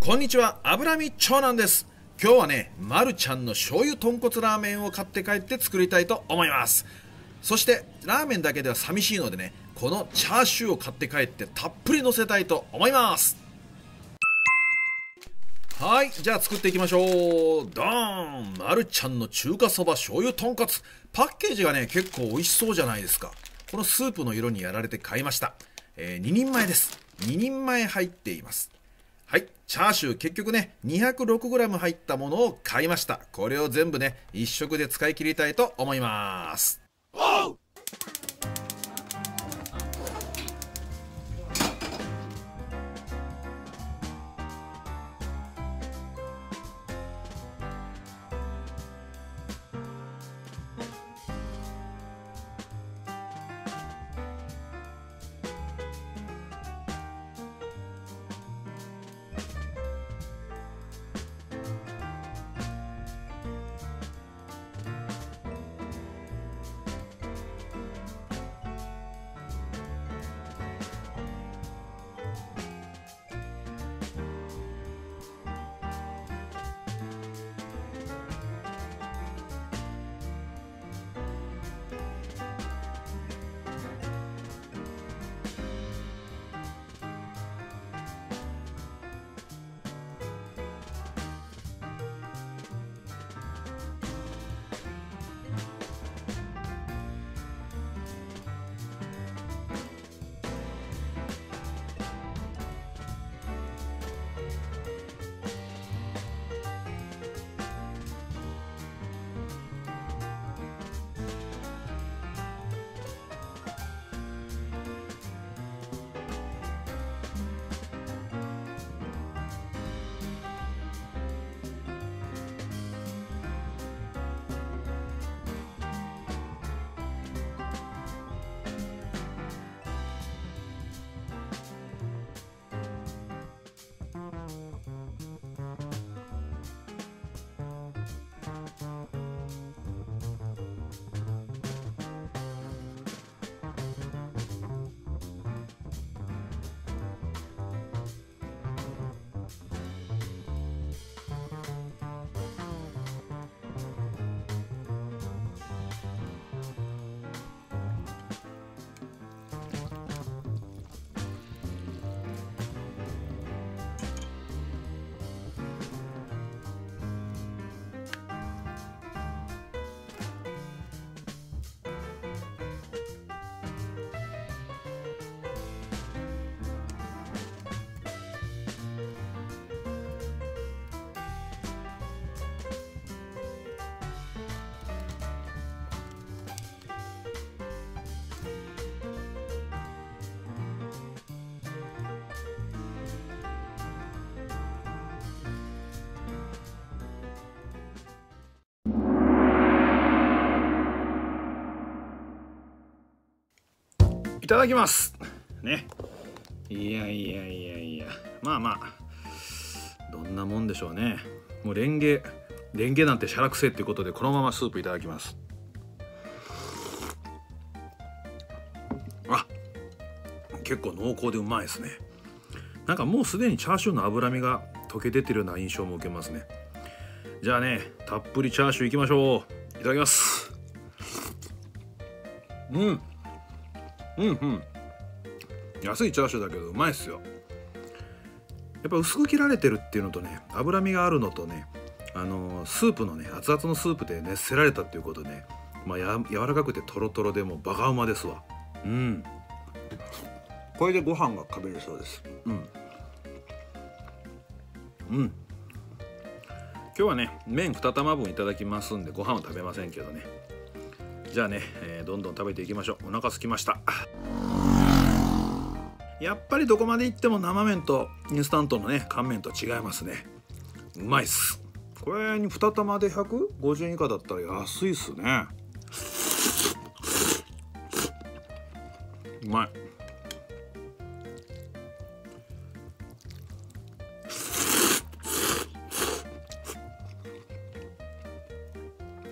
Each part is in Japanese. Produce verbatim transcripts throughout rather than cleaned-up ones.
こんにちは、脂身長男です。今日はね、まるちゃんの醤油豚骨ラーメンを買って帰って作りたいと思います。そしてラーメンだけでは寂しいのでね、このチャーシューを買って帰ってたっぷりのせたいと思います。はい、じゃあ作っていきましょう。ドーン、まるちゃんの中華そば醤油豚骨。パッケージがね結構美味しそうじゃないですか。このスープの色にやられて買いました、えー、ににんまえです。ににんまえ入っています。はい、チャーシュー結局ね にひゃくろくグラム 入ったものを買いました。これを全部ねいっ食で使い切りたいと思います。おう、いただきますね。いやいやいやいや、まあまあどんなもんでしょうね。もうレンゲレンゲなんてしゃらくせえっていうことで、このままスープいただきます。あ、結構濃厚でうまいですね。なんかもうすでにチャーシューの脂身が溶け出てるような印象も受けますね。じゃあね、たっぷりチャーシューいきましょう。いただきます。うん、うんうん、安いチャーシューだけどうまいっすよ。やっぱ薄く切られてるっていうのとね、脂身があるのとね、あのー、スープのね熱々のスープで熱せられたっていうことで、ね、まあ、や柔らかくてトロトロでもうバカうまですわ。うん、これでご飯が食べれそうです。うんうん、今日はね麺に玉分いただきますんで、ご飯は食べませんけどね。じゃあね、えー、どんどん食べていきましょう。お腹すきました。やっぱりどこまでいっても生麺とインスタントのね乾麺と違いますね。うまいっす。これにに玉でひゃくごじゅうえん以下だったら安いっすね。うまい。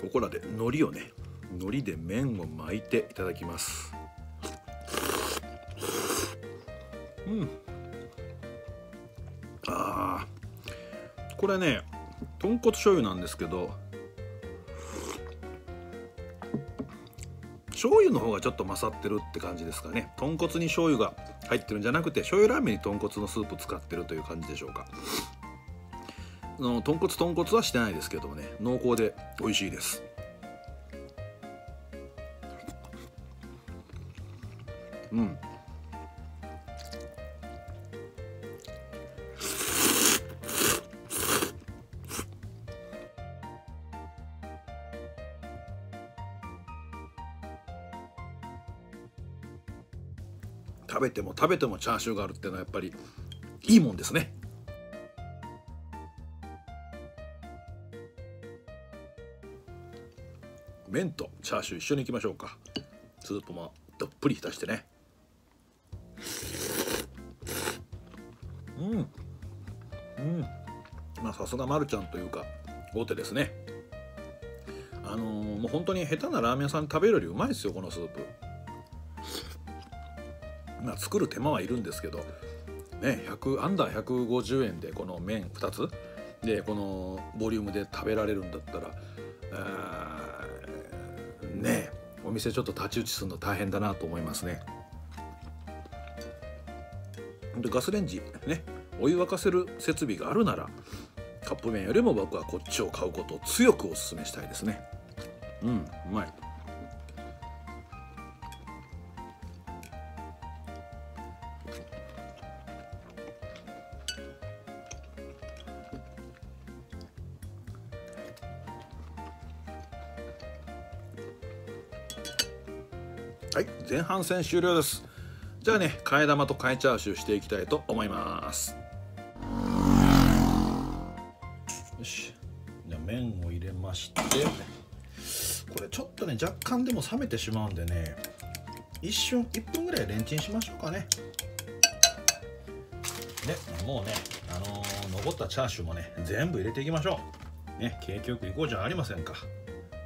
ここらで海苔をね、海苔で麺を巻いていただきます。うん、あこれね豚骨醤油なんですけど、醤油の方がちょっと勝ってるって感じですかね。豚骨に醤油が入ってるんじゃなくて、醤油ラーメンに豚骨のスープ使ってるという感じでしょうか。の豚骨豚骨はしてないですけどね、濃厚で美味しいです。うん、食べても食べてもチャーシューがあるっていうのはやっぱりいいもんですね。麺とチャーシュー一緒にいきましょうか。スープもどっぷり浸してね。うんうん、まあさすがまるちゃんというか大手ですね。あのー、もう本当に下手なラーメン屋さん食べるよりうまいですよ、このスープ。まあ作る手間はいるんですけどね、ひゃくアンダーひゃくごじゅうえんでこの麺ふたつでこのボリュームで食べられるんだったら、あーねえ、お店ちょっと太刀打ちするの大変だなと思いますね。でガスレンジね、お湯沸かせる設備があるならカップ麺よりも僕はこっちを買うことを強くおすすめしたいですね。うん、うまい。はい、前半戦終了です。じゃあね、替え玉と替えチャーシューしていきたいと思います。よし、じゃあ麺を入れまして、これちょっとね若干でも冷めてしまうんでね、一瞬いっぷんぐらいレンチンしましょうかね。でもうね、あのー、残ったチャーシューもね全部入れていきましょうね。景気よくいこうじゃありませんか。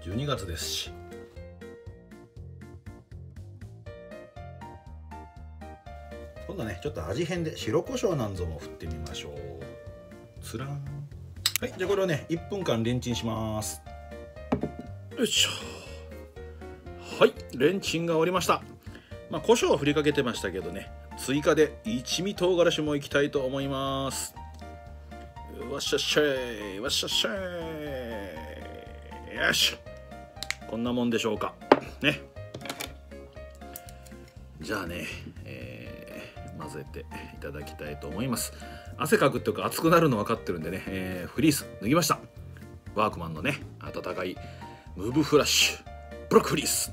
じゅうにがつですし。今度ね、ちょっと味変で白胡椒なんぞも振ってみましょう。つらん。はい、じゃあこれをねいっぷんかんレンチンします。よいしょ。はい、レンチンが終わりました。まあ胡椒は振りかけてましたけどね、追加で一味唐辛子もいきたいと思います。わっしゃっしゃい、わっしゃっしゃい。よし、こんなもんでしょうかね。じゃあね、えー混ぜていただきたいと思います。汗かくっていうか熱くなるの分かってるんでね、えー、フリース脱ぎました。ワークマンのね温かいムーブフラッシュブロックフリース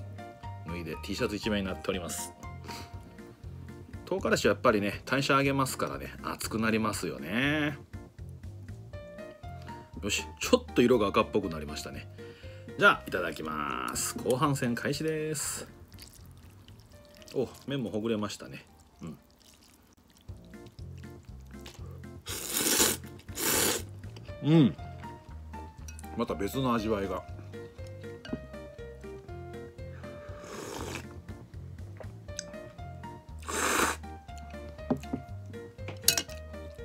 脱いで T シャツいちまいになっております。唐辛子はやっぱりね代謝上げますからね、熱くなりますよね。よし、ちょっと色が赤っぽくなりましたね。じゃあいただきます。後半戦開始です。お、麺もほぐれましたね。うんうん、また別の味わいが。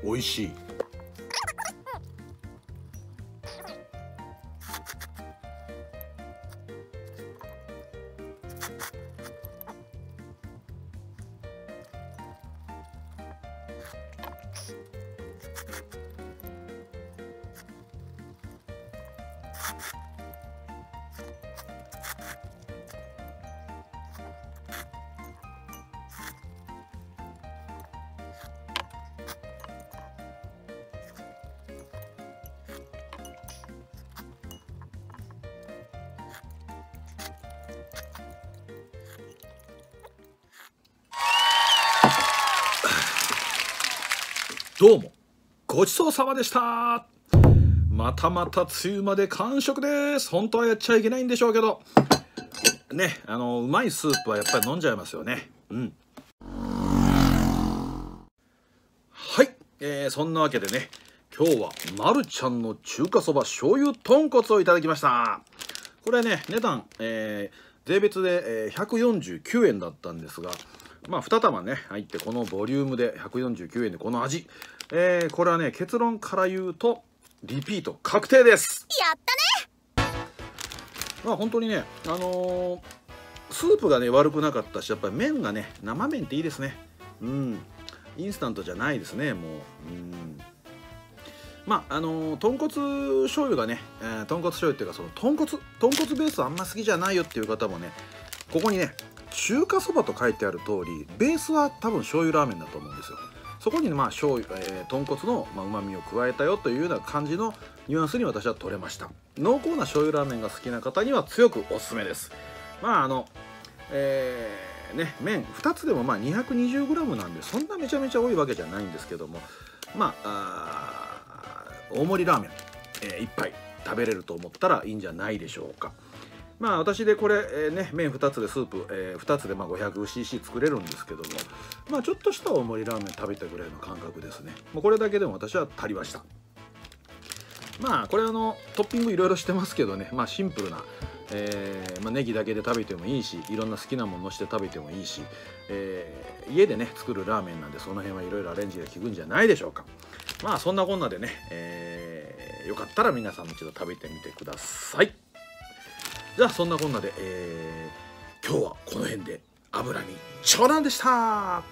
美味しい。どうもごちそうさまでした。またまた梅雨まで完食です。本当はやっちゃいけないんでしょうけどね、あのうまいスープはやっぱり飲んじゃいますよね。うん、はい、えー、そんなわけでね、今日はまるちゃんの中華そば醤油豚骨をいただきました。これね値段、えー、税別で、えー、ひゃくよんじゅうきゅうえんだったんですが、まあに玉ね入ってこのボリュームでひゃくよんじゅうきゅうえんでこの味、えー、これはね結論から言うとリピート確定です。やったね。まあ本当にね、あのー、スープがね悪くなかったし、やっぱり麺がね生麺っていいですね。うん、インスタントじゃないですね、もう。うん、まああのー、豚骨醤油がね、えー、豚骨醤油っていうか、その豚骨豚骨ベースあんま好きじゃないよっていう方もね、ここにね中華そばと書いてある通り、ベースは多分醤油ラーメンだと思うんですよ。そこにまあ醤油、えー、豚骨のうまみを加えたよというような感じのニュアンスに私は取れました。濃厚な醤油ラーメンが好きな方には強くおすすめです。まああのえー、ね麺ふたつでもまあ にひゃくにじゅうグラム なんで、そんなめちゃめちゃ多いわけじゃないんですけども、まああ大盛りラーメン、えー、いっぱい食べれると思ったらいいんじゃないでしょうか。まあ私でこれ、えー、ね麺ふたつでスープ、えー、ふたつでまあ ごひゃくシーシー 作れるんですけども、まあちょっとした大盛りラーメン食べたぐらいの感覚ですね。もうこれだけでも私は足りました。まあこれあのトッピングいろいろしてますけどね、まあシンプルな、えーまあ、ネギだけで食べてもいいし、いろんな好きなものをして食べてもいいし、えー、家でね作るラーメンなんで、その辺はいろいろアレンジが効くんじゃないでしょうか。まあそんなこんなでね、えー、よかったら皆さんも一度食べてみてください。じゃあそんなこんなで、えー、今日はこの辺で油に長男でした。